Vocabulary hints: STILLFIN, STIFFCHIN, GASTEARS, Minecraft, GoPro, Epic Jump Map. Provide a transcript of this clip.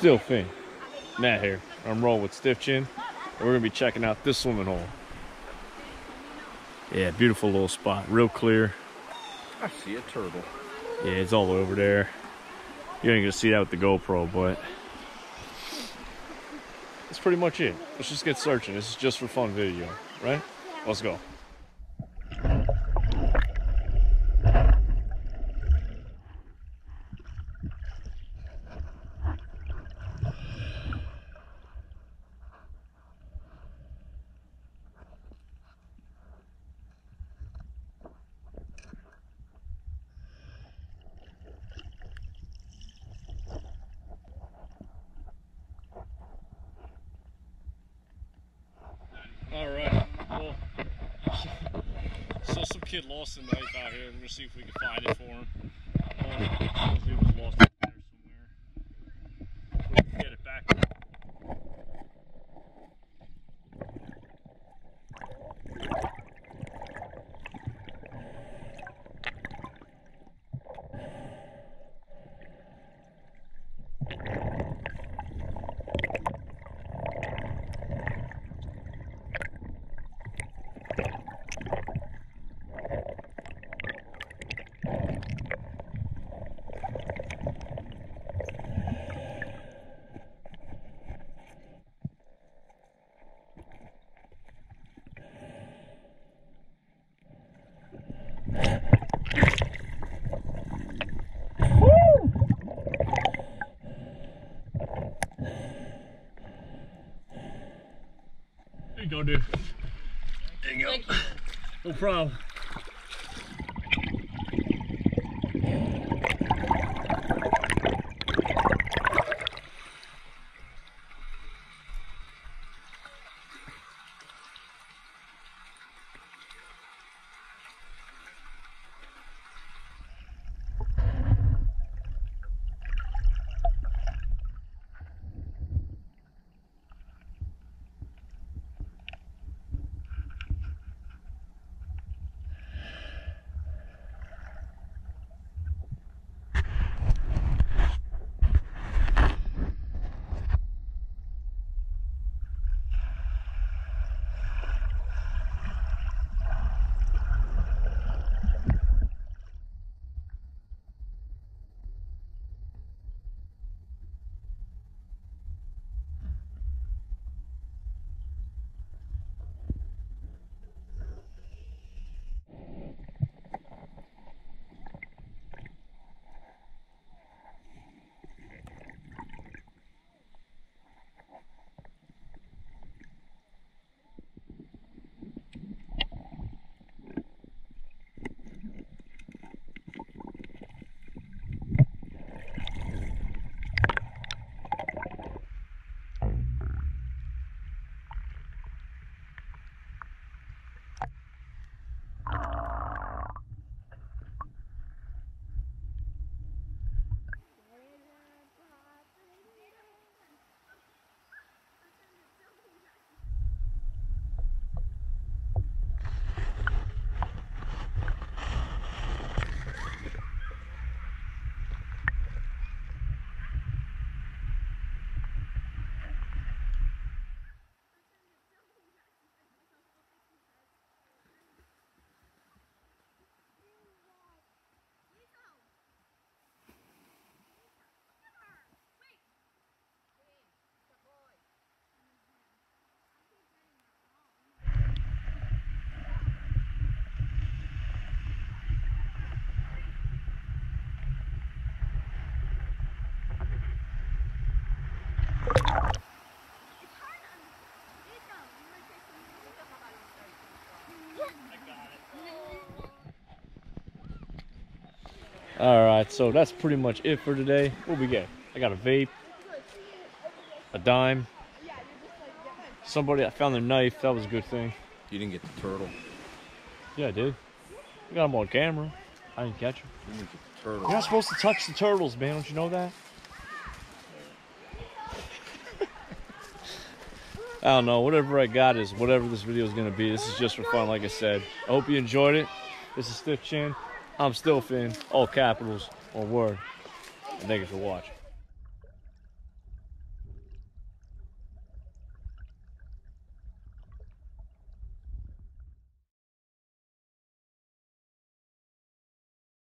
Stillfin. Matt here. I'm rolling with Stiff Chin, and we're gonna be checking out this swimming hole. Yeah, beautiful little spot, real clear. I see a turtle. Yeah, it's all over there. You ain't gonna see that with the GoPro, but that's pretty much it. Let's just get searching. This is just for fun video, right? Let's go. Some kid lost the knife out here. We're gonna see if we can find it for him. He was lost out there somewhere. We can get it back. Go, dude. There you go. Thank you. No problem. All right, so that's pretty much it for today. What we get? I got a vape, a dime. Somebody, I found their knife. That was a good thing. You didn't get the turtle. Yeah, I did. I got him on camera. I didn't catch him. You didn't get the turtle. You're not supposed to touch the turtles, man. Don't you know that? I don't know. Whatever I got is whatever this video is going to be. This is just for fun, like I said. I hope you enjoyed it. This is Stiff Chin. I'm Stillfin, all capitals, one word, and thank you for watching.